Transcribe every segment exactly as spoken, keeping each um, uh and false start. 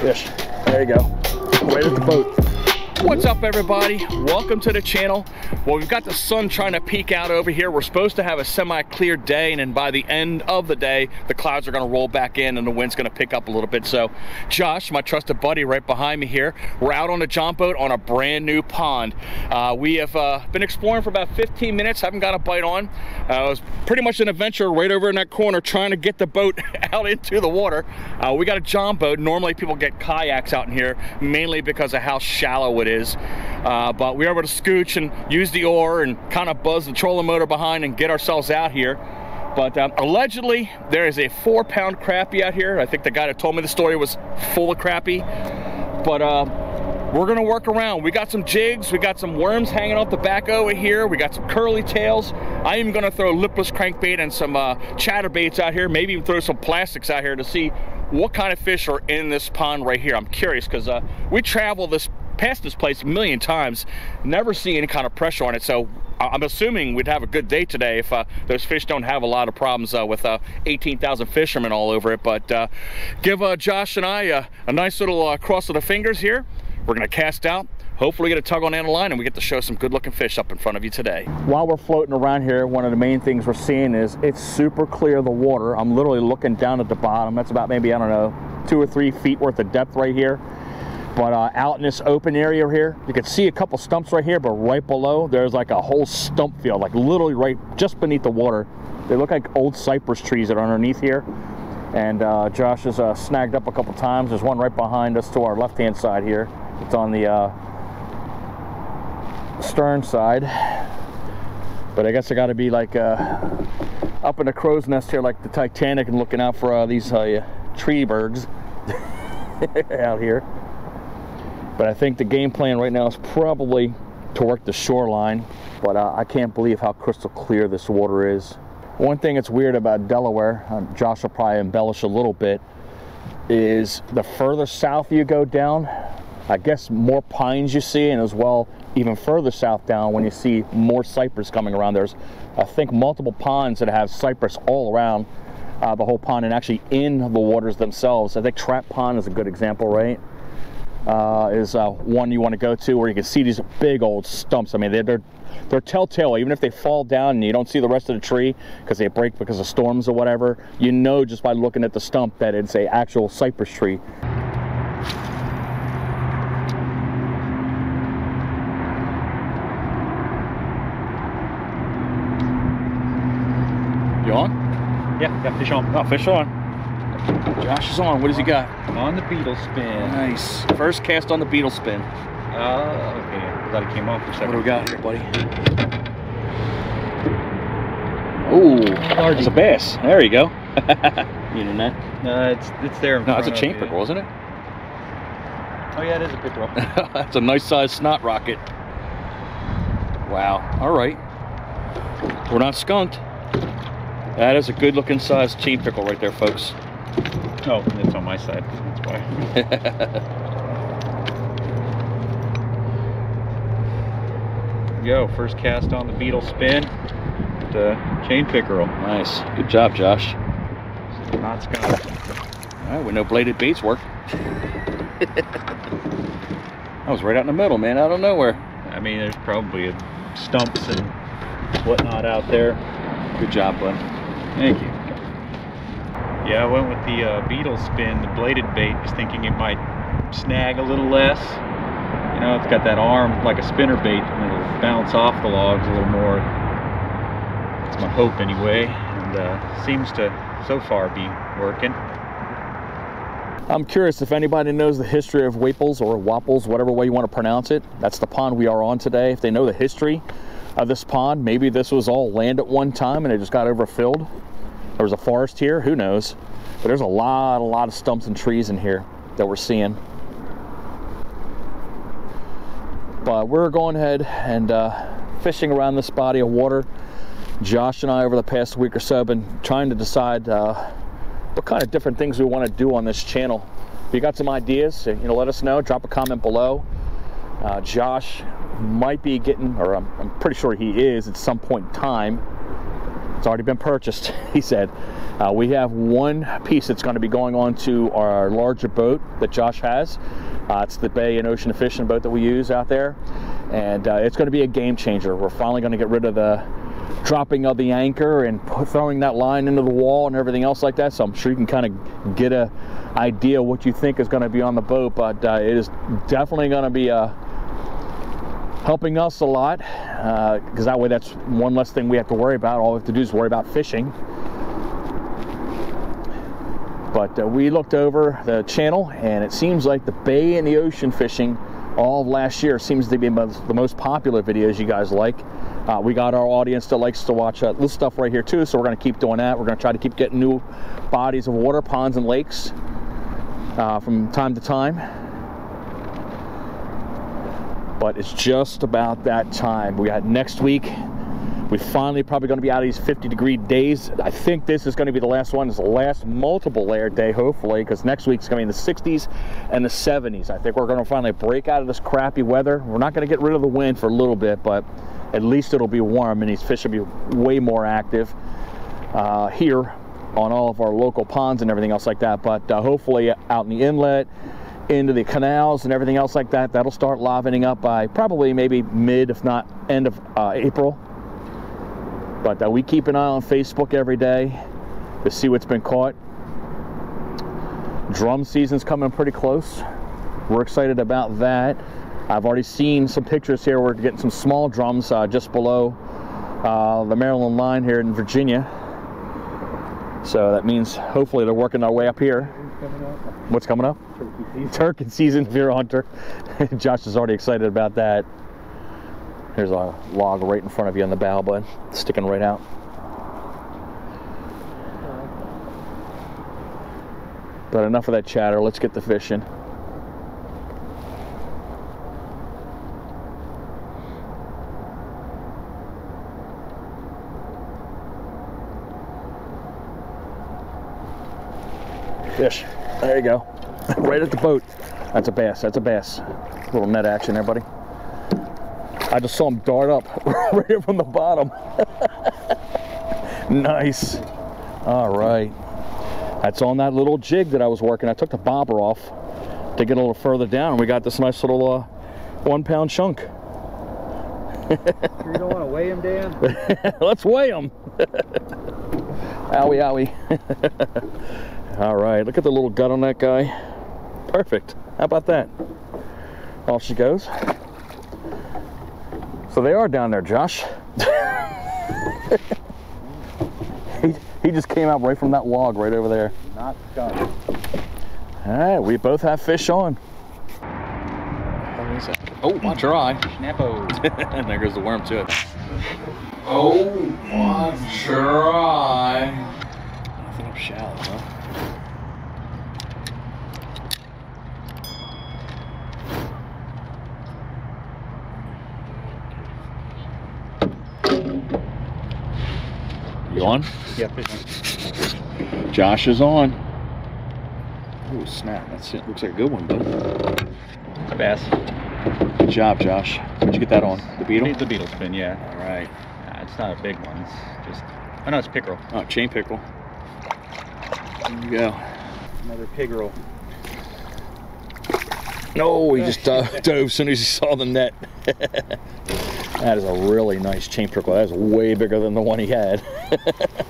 Fish. There you go. Wait at the boat. What's up, everybody? Welcome to the channel. Well, we've got the sun trying to peek out over here. We're supposed to have a semi-clear day, and then by the end of the day, the clouds are gonna roll back in and the wind's gonna pick up a little bit. So Josh, my trusted buddy right behind me here, we're out on a jump boat on a brand new pond. Uh, we have uh, been exploring for about fifteen minutes, haven't got a bite on. Uh, it was pretty much an adventure right over in that corner trying to get the boat out into the water. Uh, we got a jump boat. Normally people get kayaks out in here, mainly because of how shallow it is. Is. Uh, but we were able to scooch and use the oar and kind of buzz the trolling motor behind and get ourselves out here. But um, allegedly there is a four pound crappie out here. I think the guy that told me the story was full of crappie. But uh, we're gonna work around. We got some jigs, we got some worms hanging off the back over here, we got some curly tails. I am gonna throw lipless crankbait and some uh, chatterbaits out here, maybe even throw some plastics out here to see what kind of fish are in this pond right here. I'm curious because uh, we travel this past this place a million times, never see any kind of pressure on it, so I'm assuming we'd have a good day today if uh, those fish don't have a lot of problems uh, with uh, eighteen thousand fishermen all over it. But uh, give uh, Josh and I uh, a nice little uh, cross of the fingers here. We're gonna cast out, hopefully get a tug on the line, and we get to show some good looking fish up in front of you today. While we're floating around here, one of the main things we're seeing is it's super clear, the water. I'm literally looking down at the bottom. That's about maybe, I don't know, two or three feet worth of depth right here. But uh, out in this open area here, you can see a couple stumps right here, but right below, there's like a whole stump field, like literally right just beneath the water. They look like old cypress trees that are underneath here. And uh, Josh has uh, snagged up a couple times. There's one right behind us to our left-hand side here. It's on the uh, stern side. But I guess I gotta be like uh, up in a crow's nest here like the Titanic and looking out for uh, these uh, tree birds out here. But I think the game plan right now is probably to work the shoreline. But uh, I can't believe how crystal clear this water is. One thing that's weird about Delaware, uh, Josh will probably embellish a little bit, is the further south you go down, I guess more pines you see, and as well, even further south down when you see more cypress coming around. There's, I think, multiple ponds that have cypress all around uh, the whole pond and actually in the waters themselves. I think Trap Pond is a good example, right? Uh, is uh, one you want to go to where you can see these big old stumps. I mean, they're, they're, they're telltale. Even if they fall down and you don't see the rest of the tree because they break because of storms or whatever, you know just by looking at the stump that it's an actual cypress tree. You on? Yeah, got fish on. Oh, fish on. Josh is on. What does he got? On the beetle spin. Nice. First cast on the beetle spin. Oh, uh, okay. I thought it came off for a second. What do we got here, buddy? Ooh, it's a bass. There you go. You know that? No, it's it's there. No, it's a chain pickerel, isn't it? Oh yeah, it is a pickerel. That's a nice sized snot rocket. Wow. All right. We're not skunked. That is a good looking sized chain pickerel right there, folks. Oh, it's on my side, that's why. Yo, first cast on the beetle spin, the chain pickerel. Nice, good job, Josh. Not Scott. All right, we know bladed baits work. I was right out in the middle, man, out of nowhere. I mean, there's probably a stumps and whatnot out there. Good job, bud. Thank you. Yeah, I went with the uh, beetle spin, the bladed bait, just thinking it might snag a little less. You know, it's got that arm like a spinner bait, and it'll bounce off the logs a little more. That's my hope anyway, and uh, seems to so far be working. I'm curious if anybody knows the history of Waples or Waples, whatever way you want to pronounce it. That's the pond we are on today. If they know the history of this pond, maybe this was all land at one time and it just got overfilled. There was a forest here, who knows? But there's a lot, a lot of stumps and trees in here that we're seeing. But we're going ahead and uh, fishing around this body of water. Josh and I, over the past week or so, have been trying to decide uh, what kind of different things we want to do on this channel. If you got some ideas, you know, let us know. Drop a comment below. Uh, Josh might be getting, or I'm, I'm pretty sure he is at some point in time, It's already been purchased, he said. Uh, we have one piece that's going to be going on to our larger boat that Josh has. Uh, it's the Bay and Ocean Fishing boat that we use out there. And uh, it's going to be a game changer. We're finally going to get rid of the dropping of the anchor and throwing that line into the wall and everything else like that. So I'm sure you can kind of get a idea what you think is going to be on the boat, but uh, it is definitely going to be uh, helping us a lot, because uh, that way that's one less thing we have to worry about. All we have to do is worry about fishing. But uh, we looked over the channel, and it seems like the Bay and the Ocean Fishing all of last year seems to be the most popular videos you guys like. Uh, we got our audience that likes to watch uh, this stuff right here too, so we're going to keep doing that. We're going to try to keep getting new bodies of water, ponds and lakes uh, from time to time. But it's just about that time. We got next week. We're finally probably going to be out of these fifty degree days. I think this is going to be the last one. It's the last multiple layer day, hopefully, because next week's going to be in the sixties and the seventies. I think we're going to finally break out of this crappy weather. We're not going to get rid of the wind for a little bit, but at least it'll be warm and these fish will be way more active uh, here on all of our local ponds and everything else like that. But uh, hopefully out in the inlet, into the canals and everything else like that, that'll start livening up by probably maybe mid, if not end of uh, April. But uh, we keep an eye on Facebook every day to see what's been caught. Drum season's coming pretty close. We're excited about that. I've already seen some pictures here. We're getting some small drums uh, just below uh, the Maryland line here in Virginia. So that means hopefully they're working their way up here. What's coming up? Turkey season, Turkey season deer hunter. Josh is already excited about that. There's a log right in front of you on the bow, bud, sticking right out. But enough of that chatter. Let's get the fishing. Fish. There you go. Right at the boat. That's a bass. That's a bass. Little net action there, buddy. I just saw him dart up right from the bottom. Nice. All right. That's on that little jig that I was working. I took the bobber off to get a little further down, and we got this nice little uh, one-pound chunk. You don't want to weigh him, Dan? Let's weigh him. Owie, owie. All right, look at the little gut on that guy. Perfect. How about that? Off she goes. So they are down there, Josh. he, he just came out right from that log right over there. Not done. All right, we both have fish on. Oh, watch your eye. Snappo. And there goes the worm to it. Oh, watch your eye. I think I'm shallow, huh? You on? Yep. Yeah, Josh is on. Oh snap, that's it. Looks like a good one, bud. Bass. Good job, Josh. Where'd you get that on? The beetle? The beetle spin, yeah. Alright. Nah, it's not a big one. It's just... Oh no, it's pickerel. Oh, chain pickerel. There you go. Another pickerel. No, he just dove, dove as soon as he saw the net. That is a really nice chain pickerel. That is way bigger than the one he had. Look at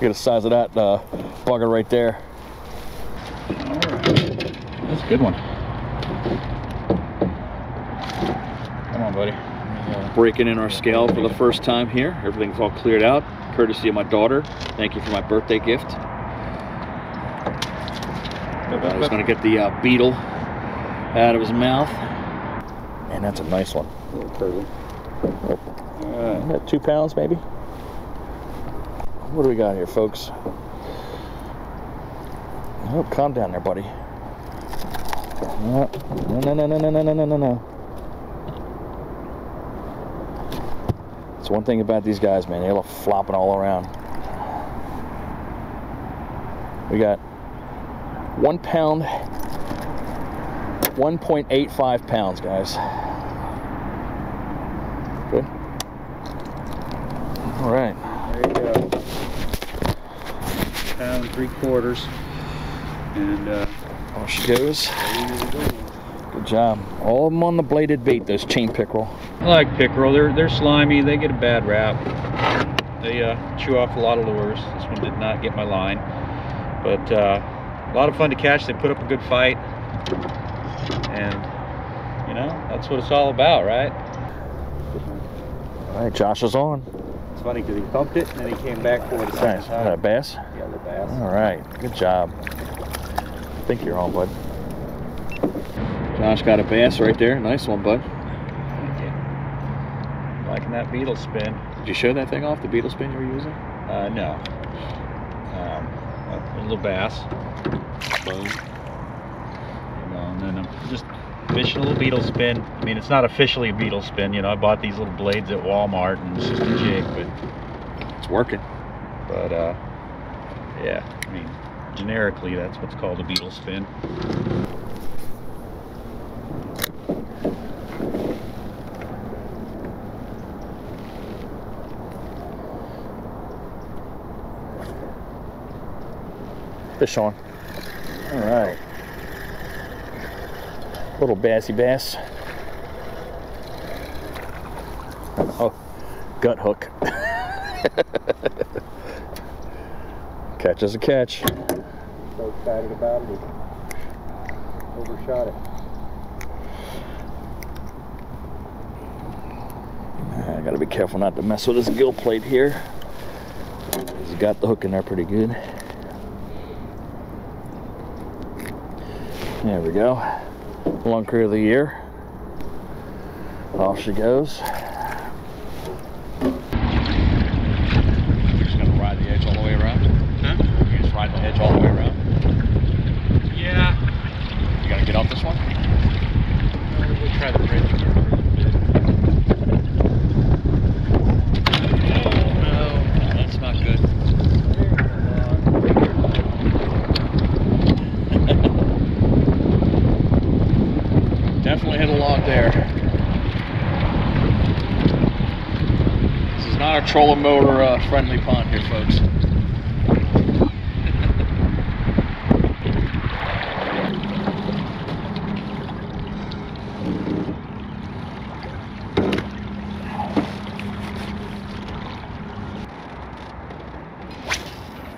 the size of that uh, bugger right there. All right. That's a good one. Come on, buddy. Breaking in our scale for the first time here. Everything's all cleared out, courtesy of my daughter. Thank you for my birthday gift. I was going to get the uh, beetle out of his mouth. And that's a nice one. A little curly. Uh, two pounds maybe. What do we got here, folks? Oh, calm down there, buddy. No, no, no, no, no, no, no, no, no. It's one thing about these guys, man. They love flopping all around. We got one pound, one point eight five pounds, guys. All right. There you go. pound three quarters. And uh, off she goes. Good job. All of them on the bladed bait, those chain pickerel. I like pickerel. They're, they're slimy. They get a bad rap. They uh, chew off a lot of lures. This one did not get my line. But uh, a lot of fun to catch. They put up a good fight. And, you know, that's what it's all about, right? All right, Josh is on. It's funny because he pumped it and then he came back for it. Nice. Is that a bass? Yeah, the bass. All right, good job. I think you're on, bud. Josh got a bass right there. Nice one, bud. I did. Liking that beetle spin. Did you show that thing off, the beetle spin you were using? Uh, no. Um, a little bass. Boom. And then I'm just fishing a little beetle spin. I mean, it's not officially a beetle spin, you know. I bought these little blades at Walmart and it's just a jig, but it's working. But uh, yeah, I mean, generically that's what's called a beetle spin. Fish on. All right. Little bassy bass. Oh, gut hook. Catch is a catch. So excited about it. Overshot it. I gotta be careful not to mess with this gill plate here. He's got the hook in there pretty good. There we go. Lunker of the year. Off she goes. You're just gonna ride the edge all the way around? Huh? You just ride the edge all the way around? Yeah. You gotta get off this one? Uh, we'll try the bridge. Trolling motor uh, friendly pond here, folks.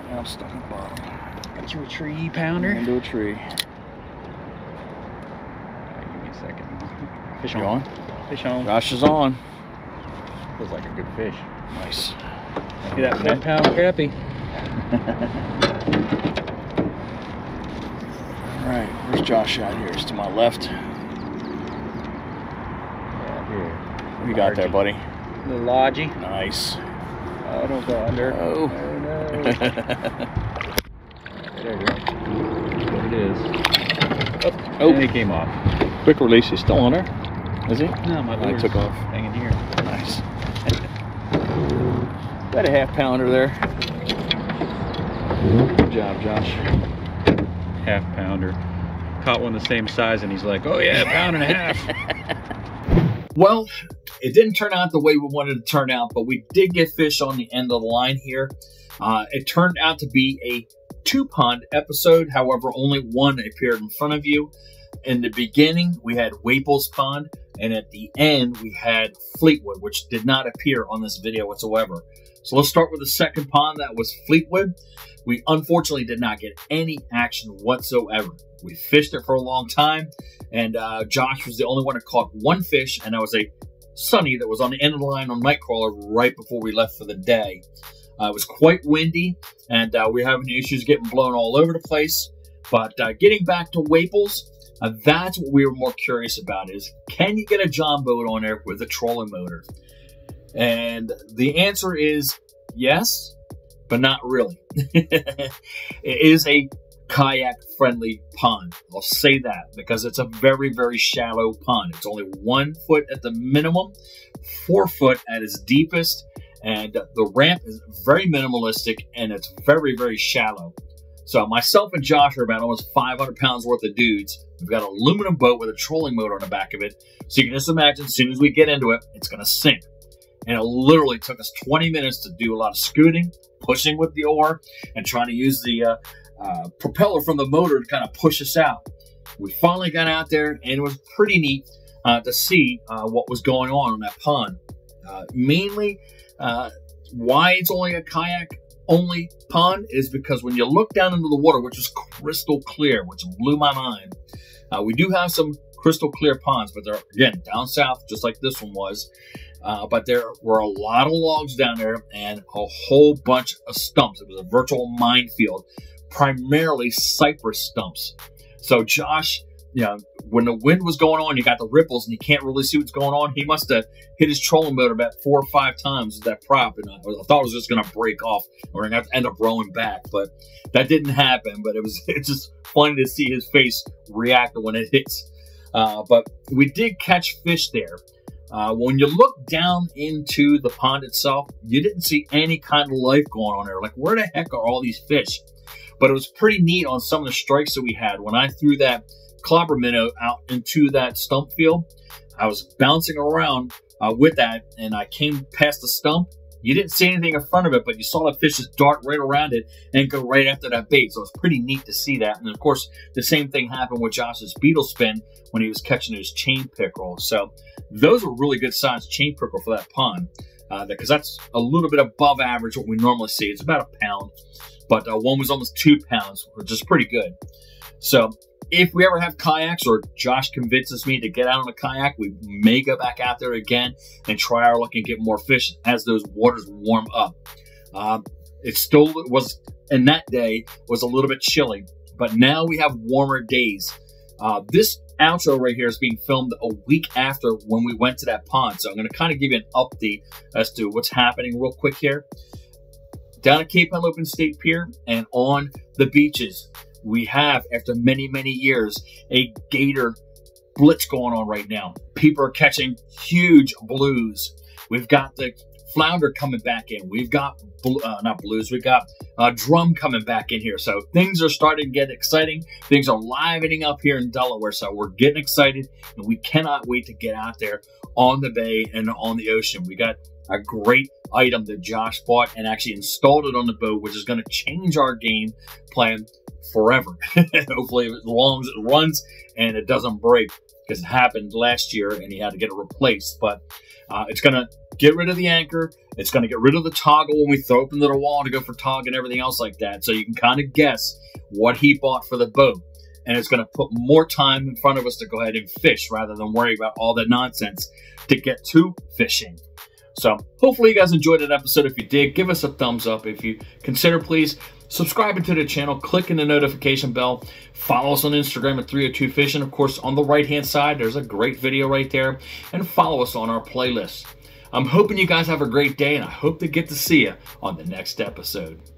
I'm stuck in the bottom. Got you a tree pounder? Into a tree. Right, give me a second. Fish on. on. Fish on. Josh is on. Feels like a good fish. Nice. Look at that one pound crappie. Alright, where's Josh out here? It's to my left. Yeah, here. What do you got there, buddy? The lodgy. Nice. Oh, don't go under. Oh. Oh no. There you go. That's what it is. Oh, oh. And he came off. Quick release, he's still on her. Is he? No, my lure took off. Hanging here. Nice. Got a half pounder there. Good job, Josh. Half pounder. Caught one the same size and he's like, oh yeah, a pound and a half. Well, it didn't turn out the way we wanted it to turn out, but we did get fish on the end of the line here. Uh, it turned out to be a two pond episode. However, only one appeared in front of you. In the beginning, we had Waples Pond, and at the end, we had Fleetwood, which did not appear on this video whatsoever. So let's start with the second pond. That was Fleetwood. We unfortunately did not get any action whatsoever. We fished it for a long time, and uh, Josh was the only one that caught one fish, and that was a sunny that was on the end of the line on Nightcrawler right before we left for the day. Uh, it was quite windy, and uh, we were having issues getting blown all over the place. But uh, getting back to Waples, Uh, that's what we were more curious about, is can you get a John boat on there with a trolling motor? And the answer is yes, but not really. It is a kayak friendly pond. I'll say that because it's a very, very shallow pond. It's only one foot at the minimum, four foot at its deepest. And the ramp is very minimalistic and it's very, very shallow. So myself and Josh are about almost five hundred pounds worth of dudes. We've got an aluminum boat with a trolling motor on the back of it. So you can just imagine as soon as we get into it, it's going to sink. And it literally took us twenty minutes to do a lot of scooting, pushing with the oar and trying to use the uh, uh, propeller from the motor to kind of push us out. We finally got out there, and it was pretty neat uh, to see uh, what was going on in that pond. Uh, mainly, uh, why it's only a kayak only pond is because when you look down into the water, which is crystal clear, which blew my mind. Uh, we do have some crystal clear ponds, but they're, again, down south, just like this one was. Uh, but there were a lot of logs down there and a whole bunch of stumps. It was a virtual minefield, primarily cypress stumps. So Josh, you know, when the wind was going on, you got the ripples and you can't really see what's going on. He must have hit his trolling motor about four or five times with that prop. And I, I thought it was just going to break off. We're going to have to end up rowing back. But that didn't happen. But it was it's just funny to see his face react when it hits. Uh, but we did catch fish there. Uh, when you look down into the pond itself, you didn't see any kind of life going on there. Like, where the heck are all these fish? But it was pretty neat on some of the strikes that we had. When I threw that clobber minnow out into that stump field, I was bouncing around uh, with that, and I came past the stump. You didn't see anything in front of it, but you saw the fishes dart right around it and go right after that bait. So it's pretty neat to see that. And of course, the same thing happened with Josh's beetle spin when he was catching his chain pickerel. So those are really good sized chain pickerel for that pond, because uh, that's a little bit above average what we normally see. It's about a pound, but uh, one was almost two pounds, which is pretty good. So if we ever have kayaks, or Josh convinces me to get out on a kayak, we may go back out there again and try our luck and get more fish as those waters warm up. Uh, it still was, and that day was a little bit chilly, but now we have warmer days. Uh, this outro right here is being filmed a week after when we went to that pond. So I'm going to kind of give you an update as to what's happening real quick here. Down at Cape Henlopen State Pier and on the beaches, we have, after many, many years, a gator blitz going on right now. People are catching huge blues. We've got the flounder coming back in. We've got, uh, not blues, we've got uh, drum coming back in here. So things are starting to get exciting. Things are livening up here in Delaware. So we're getting excited, and we cannot wait to get out there on the bay and on the ocean. We got a great item that Josh bought and actually installed it on the boat, which is going to change our game plan forever. Hopefully it longs, it runs and it doesn't break, because it happened last year and he had to get it replaced. But uh, it's going to get rid of the anchor. It's going to get rid of the toggle when we throw it into the wall to go for tog and everything else like that. So you can kind of guess what he bought for the boat. And it's going to put more time in front of us to go ahead and fish rather than worry about all the nonsense to get to fishing. So hopefully you guys enjoyed that episode. If you did, give us a thumbs up. If you consider, please subscribe to the channel, clicking the notification bell, follow us on Instagram at three oh two fishin. Of course, on the right-hand side, there's a great video right there, and follow us on our playlist. I'm hoping you guys have a great day, and I hope to get to see you on the next episode.